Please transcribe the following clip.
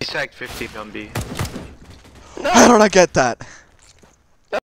He's tagged 50 on B. No! How did I get that?